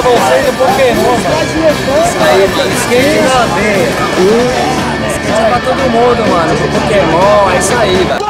pra vocês o Pokémon, mano. Isso aí, mano. Skate na veia. Skate pra todo mundo, mano. O Pokémon, é isso aí, velho.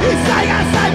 Isso aí,